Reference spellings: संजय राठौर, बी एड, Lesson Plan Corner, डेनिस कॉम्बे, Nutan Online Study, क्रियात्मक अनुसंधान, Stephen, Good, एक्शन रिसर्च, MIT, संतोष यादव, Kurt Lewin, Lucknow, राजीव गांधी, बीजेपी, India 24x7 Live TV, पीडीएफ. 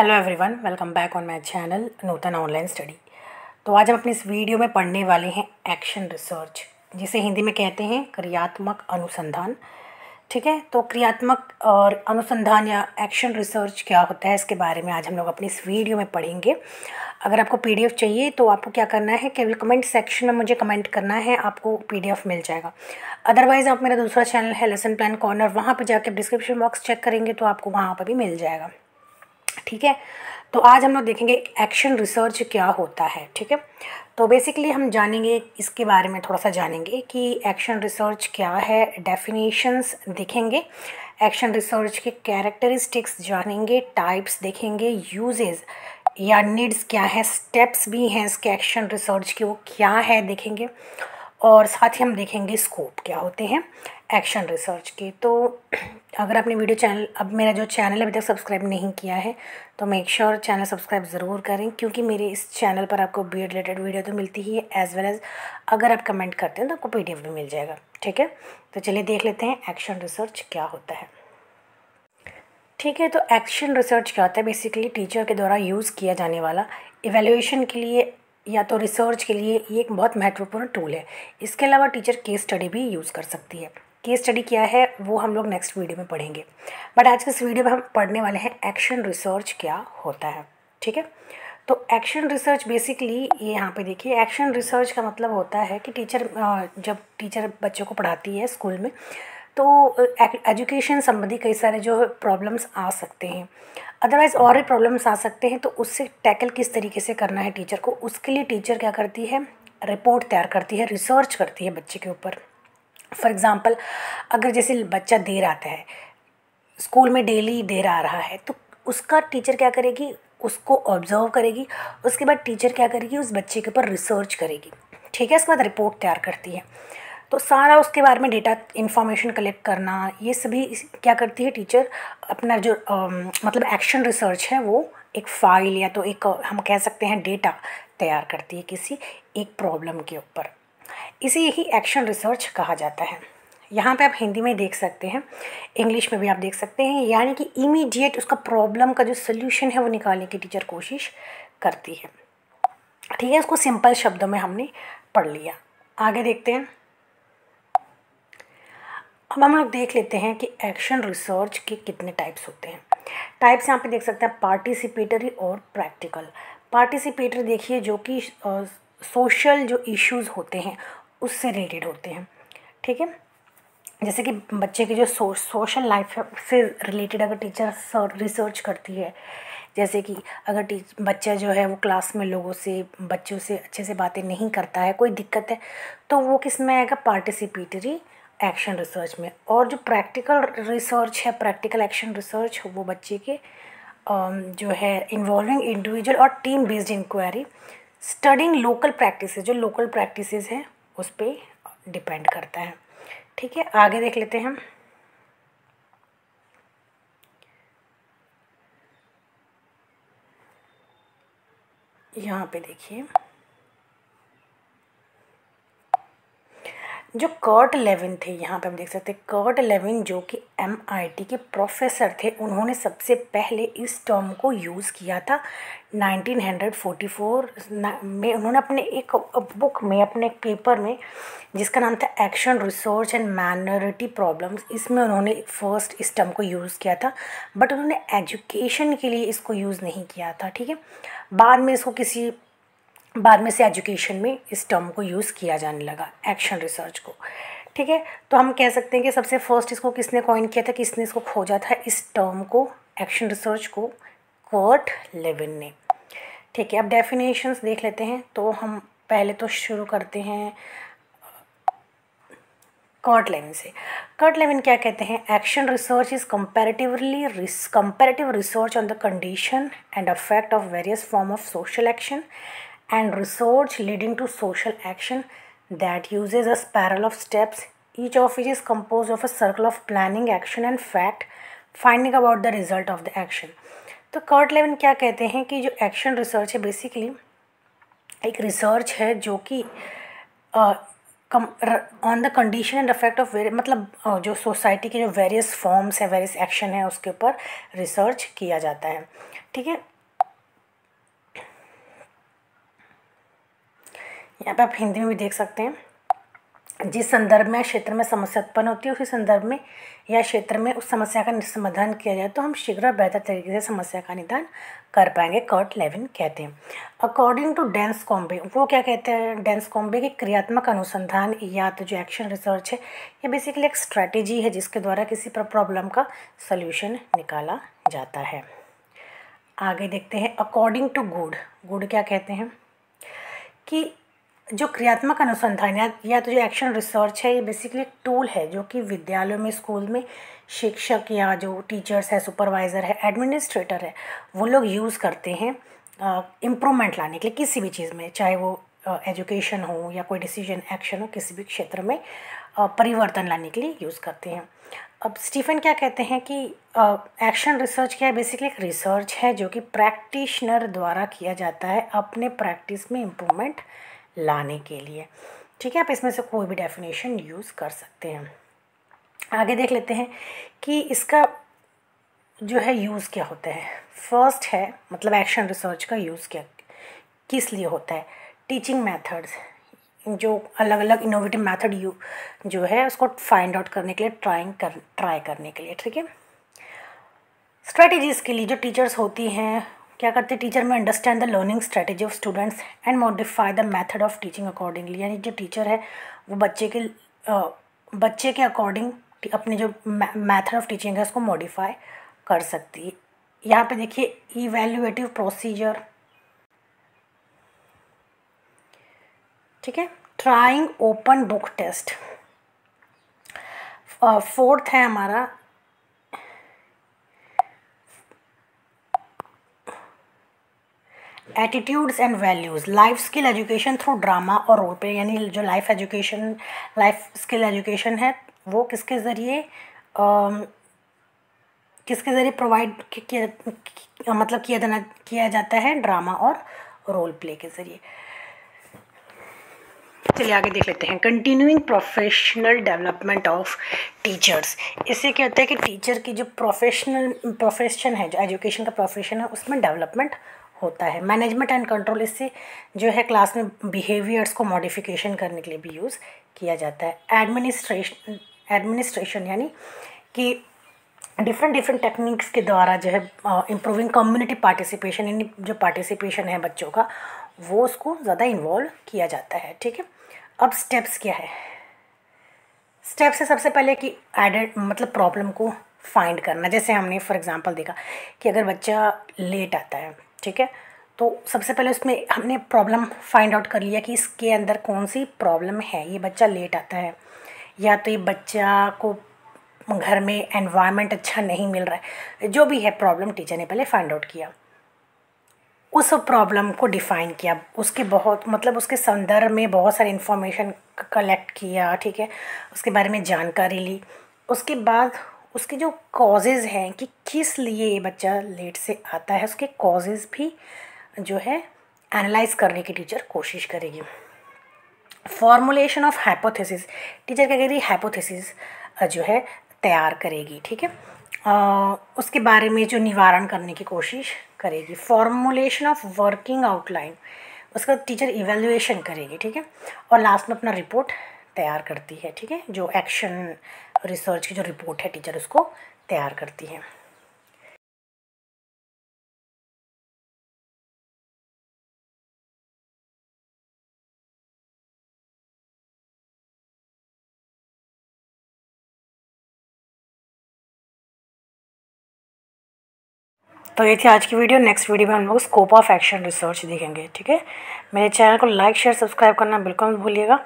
Hello everyone, welcome back on my channel Nutan online study. तो आज हम अपने इस वीडियो में पढ़ने वाले हैं एक्शन रिसर्च, जिसे हिंदी में कहते हैं क्रियात्मक अनुसंधान। ठीक है, तो क्रियात्मक और अनुसंधान या एक्शन रिसर्च क्या होता है, इसके बारे में आज हम लोग अपनी इस वीडियो में पढ़ेंगे। अगर आपको पीडीएफ चाहिए तो आपको क्या करना है, केवल कमेंट सेक्शन में मुझे कमेंट करना है, आपको पीडीएफ मिल जाएगा। अदरवाइज़ आप मेरा दूसरा चैनल है लेसन प्लान कॉर्नर, वहाँ पर जाकर डिस्क्रिप्शन बॉक्स चेक करेंगे तो आपको वहाँ पर भी मिल जाएगा। ठीक है, तो आज हम लोग देखेंगे एक्शन रिसर्च क्या होता है। ठीक है, तो बेसिकली हम जानेंगे, इसके बारे में थोड़ा सा जानेंगे कि एक्शन रिसर्च क्या है, डेफिनेशंस देखेंगे, एक्शन रिसर्च के कैरेक्टरिस्टिक्स जानेंगे, टाइप्स देखेंगे, यूजेस या नीड्स क्या है, स्टेप्स भी हैं इसके एक्शन रिसर्च के, वो क्या है देखेंगे, और साथ ही हम देखेंगे स्कोप क्या होते हैं एक्शन रिसर्च के। तो अगर आपने वीडियो चैनल, अब मेरा जो चैनल अभी तक सब्सक्राइब नहीं किया है तो मेक श्योर चैनल सब्सक्राइब ज़रूर करें, क्योंकि मेरे इस चैनल पर आपको बी एड रिलेटेड वीडियो तो मिलती ही है, एज़ वेल एज़ अगर आप कमेंट करते हैं तो आपको पीडीएफ भी मिल जाएगा। ठीक है, तो चलिए देख लेते हैं एक्शन रिसर्च क्या होता है। ठीक है, तो एक्शन रिसर्च क्या होता है, बेसिकली टीचर के द्वारा यूज़ किया जाने वाला इवेल्युएशन के लिए या तो रिसर्च के लिए ये एक बहुत महत्वपूर्ण टूल है। इसके अलावा टीचर केस स्टडी भी यूज़ कर सकती है। केस स्टडी क्या है वो हम लोग नेक्स्ट वीडियो में पढ़ेंगे, बट आज के इस वीडियो में हम पढ़ने वाले हैं एक्शन रिसर्च क्या होता है। ठीक है, तो एक्शन रिसर्च बेसिकली ये यहाँ पे देखिए, एक्शन रिसर्च का मतलब होता है कि जब टीचर बच्चों को पढ़ाती है स्कूल में तो एजुकेशन संबंधी कई सारे जो प्रॉब्लम्स आ सकते हैं, अदरवाइज़ और भी प्रॉब्लम्स आ सकते हैं, तो उससे टैकल किस तरीके से करना है टीचर को, उसके लिए टीचर क्या करती है, रिपोर्ट तैयार करती है, रिसर्च करती है बच्चे के ऊपर। फॉर एग्ज़ाम्पल, अगर जैसे बच्चा देर आता है स्कूल में, डेली देर आ रहा है, तो उसका टीचर क्या करेगी, उसको ऑब्जर्व करेगी, उसके बाद टीचर क्या करेगी, उस बच्चे के ऊपर रिसर्च करेगी। ठीक है, इसके बाद रिपोर्ट तैयार करती है, तो सारा उसके बारे में डेटा इन्फॉर्मेशन कलेक्ट करना, ये सभी क्या करती है टीचर, अपना जो मतलब एक्शन रिसर्च है वो एक फ़ाइल या तो एक हम कह सकते हैं डेटा तैयार करती है किसी एक प्रॉब्लम के ऊपर। इसे यही एक्शन रिसर्च कहा जाता है। यहाँ पे आप हिंदी में देख सकते हैं, इंग्लिश में भी आप देख सकते हैं, यानी कि इमीडिएट उसका प्रॉब्लम का जो सोल्यूशन है वो निकालने की टीचर कोशिश करती है। ठीक है, इसको सिंपल शब्दों में हमने पढ़ लिया, आगे देखते हैं। अब हम लोग देख लेते हैं कि एक्शन रिसर्च के कितने टाइप्स होते हैं। टाइप्स यहाँ पे देख सकते हैं, पार्टिसिपेटरी और प्रैक्टिकल। पार्टिसिपेटरी देखिए जो कि सोशल जो इश्यूज होते हैं उससे रिलेटेड होते हैं। ठीक है, जैसे कि बच्चे की जो सोशल लाइफ से रिलेटेड अगर टीचर रिसर्च करती है, जैसे कि अगर बच्चा जो है वो क्लास में लोगों से, बच्चों से अच्छे से बातें नहीं करता है, कोई दिक्कत है, तो वो किस में आएगा, पार्टिसिपेटरी एक्शन रिसर्च में। और जो प्रैक्टिकल रिसर्च है, प्रैक्टिकल एक्शन रिसर्च, वो बच्चे के जो है इन्वॉल्विंग इंडिविजुअल और team based inquiry, studying local practices, जो लोकल प्रैक्टिसेस हैं उस पर डिपेंड करता है। ठीक है, आगे देख लेते हैं। यहाँ पे देखिए जो कर्ट लेविन थे, यहाँ पे हम देख सकते हैं कर्ट लेविन जो कि MIT के प्रोफेसर थे, उन्होंने सबसे पहले इस टर्म को यूज़ किया था 1944 में। उन्होंने अपने एक बुक में, अपने एक पेपर में, जिसका नाम था एक्शन रिसर्च and minority problems, इसमें उन्होंने फर्स्ट इस टर्म को यूज़ किया था, बट उन्होंने एजुकेशन के लिए इसको यूज़ नहीं किया था। ठीक है, बाद में से एजुकेशन में इस टर्म को यूज़ किया जाने लगा, एक्शन रिसर्च को। ठीक है, तो हम कह सकते हैं कि सबसे फर्स्ट इसको किसने कॉइन किया था, किसने इसको खोजा था, इस टर्म को, एक्शन रिसर्च को, कर्ट लेविन ने। ठीक है, अब डेफिनेशंस देख लेते हैं। तो हम पहले तो शुरू करते हैं कर्ट लेविन से। कर्ट लेविन क्या कहते हैं, एक्शन रिसर्च is comparative research on the condition and affect of various form of social action and research leading to social action that uses a spiral of steps, each of which is composed of a circle of planning, action and fact finding about the result of the action। तो Kurt Lewin क्या कहते हैं कि जो एक्शन रिसर्च है basically एक research है जो कि on the condition and affect of, मतलब जो सोसाइटी के जो वेरियस फॉर्म्स है, वेरियस एक्शन है, उसके ऊपर रिसर्च किया जाता है। ठीक है, यहाँ पे आप हिंदी में भी देख सकते हैं। जिस संदर्भ में या क्षेत्र में समस्या उत्पन्न होती है, उसी संदर्भ में या क्षेत्र में उस समस्या का समाधान किया जाए तो हम शीघ्र और बेहतर तरीके से समस्या का निदान कर पाएंगे, कर्ट लेविन कहते हैं। अकॉर्डिंग टू डेनिस कॉम्बे, वो क्या कहते हैं डेनिस कॉम्बे, कि क्रियात्मक अनुसंधान या तो जो एक्शन रिसर्च है ये बेसिकली एक स्ट्रैटेजी है जिसके द्वारा किसी प्रॉब्लम का सल्यूशन निकाला जाता है। आगे देखते हैं अकॉर्डिंग टू गुड, गुड क्या कहते हैं कि जो क्रियात्मक अनुसंधान या तो जो एक्शन रिसर्च है ये बेसिकली एक टूल है जो कि विद्यालयों में, स्कूल में शिक्षक या जो टीचर्स है, सुपरवाइज़र है, एडमिनिस्ट्रेटर है, वो लोग यूज़ करते हैं इम्प्रूवमेंट लाने के लिए किसी भी चीज़ में, चाहे वो एजुकेशन हो या कोई डिसीजन एक्शन हो, किसी भी क्षेत्र में परिवर्तन लाने के लिए यूज़ करते हैं। अब स्टीफन क्या कहते हैं कि एक्शन रिसर्च क्या है, बेसिकली एक रिसर्च है जो कि प्रैक्टिशनर द्वारा किया जाता है अपने प्रैक्टिस में इम्प्रूवमेंट लाने के लिए। ठीक है, आप इसमें से कोई भी डेफिनेशन यूज़ कर सकते हैं। आगे देख लेते हैं कि इसका जो है यूज़ क्या होता है। फर्स्ट है मतलब एक्शन रिसर्च का यूज़ क्या किस लिए होता है, टीचिंग मेथड्स, जो अलग अलग इनोवेटिव मेथड जो है उसको फाइंड आउट करने के लिए, ट्राई करने के लिए। ठीक है, स्ट्रेटजीज़ के लिए जो टीचर्स होती हैं क्या करते हैं, टीचर में understand the learning strategy of students and modify the method of teaching accordingly. यानी जो टीचर है वो बच्चे के अकॉर्डिंग अपने जो मेथड ऑफ टीचिंग है उसको मॉडिफाई कर सकती है। यहाँ पे देखिए इवैल्यूएटिव प्रोसीजर, ठीक है, trying open book test. Fourth है हमारा attitudes and values, life skill education through drama और रोल प्ले। यानी जो लाइफ स्किल एजुकेशन है वो किसके ज़रिए प्रोवाइड किया, मतलब किया जाता है, ड्रामा और रोल प्ले के ज़रिए। चलिए आगे देख लेते हैं continuing professional development of teachers. इससे क्या होता है कि टीचर की जो प्रोफेशन है, जो एजुकेशन का प्रोफेशन है, उसमें डेवलपमेंट होता है। मैनेजमेंट एंड कंट्रोल, इससे जो है क्लास में बिहेवियर्स को मॉडिफिकेशन करने के लिए भी यूज़ किया जाता है। एडमिनिस्ट्रेशन यानी कि डिफरेंट टेक्निक्स के द्वारा जो है इम्प्रूविंग कम्युनिटी पार्टिसिपेशन, यानी जो पार्टिसिपेशन है बच्चों का वो उसको ज़्यादा इन्वॉल्व किया जाता है। ठीक है, अब स्टेप्स क्या है, स्टेप्स है सबसे पहले कि मतलब प्रॉब्लम को फाइंड करना। जैसे हमने फॉर एग्जांपल देखा कि अगर बच्चा लेट आता है, ठीक है, तो सबसे पहले उसमें हमने प्रॉब्लम फाइंड आउट कर लिया कि इसके अंदर कौन सी प्रॉब्लम है, ये बच्चा लेट आता है, या तो ये बच्चा को घर में एनवायरनमेंट अच्छा नहीं मिल रहा है, जो भी है प्रॉब्लम टीचर ने पहले फाइंड आउट किया, उस प्रॉब्लम को डिफ़ाइन किया, उसके उसके संदर्भ में बहुत सारी इन्फॉर्मेशन कलेक्ट किया, ठीक है, उसके बारे में जानकारी ली। उसके बाद उसके जो कॉजेज़ हैं कि किस लिए ये बच्चा लेट से आता है, उसके कॉजेज़ भी जो है एनालाइज करने की टीचर कोशिश करेगी। फॉर्मुलेशन ऑफ हाइपोथेसिस, टीचर क्या करेगी, हाइपोथेसिस जो है तैयार करेगी, ठीक है, उसके बारे में जो निवारण करने की कोशिश करेगी। फॉर्मुलेशन ऑफ वर्किंग आउटलाइन, उसका टीचर इवेल्युएशन करेगी, ठीक है, और लास्ट में अपना रिपोर्ट तैयार करती है। ठीक है, जो एक्शन रिसर्च की जो रिपोर्ट है टीचर उसको तैयार करती है। तो ये थी आज की वीडियो। नेक्स्ट वीडियो में हम लोग स्कोप ऑफ एक्शन रिसर्च देखेंगे। ठीक है, मेरे चैनल को लाइक शेयर सब्सक्राइब करना बिल्कुल मत भूलिएगा।